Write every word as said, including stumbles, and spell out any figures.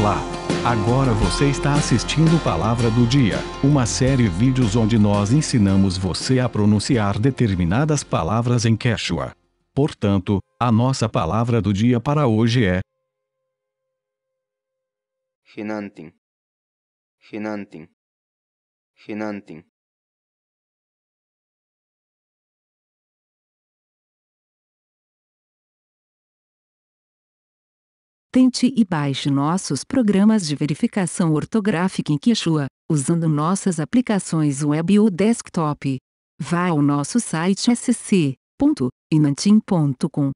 Olá! Agora você está assistindo Palavra do Dia, uma série de vídeos onde nós ensinamos você a pronunciar determinadas palavras em Quéchua. Portanto, a nossa palavra do dia para hoje é Hinantin, Hinantin, Hinantin. Tente e baixe nossos programas de verificação ortográfica em Quechua, usando nossas aplicações web ou desktop. Vá ao nosso site s c ponto hinantin ponto com.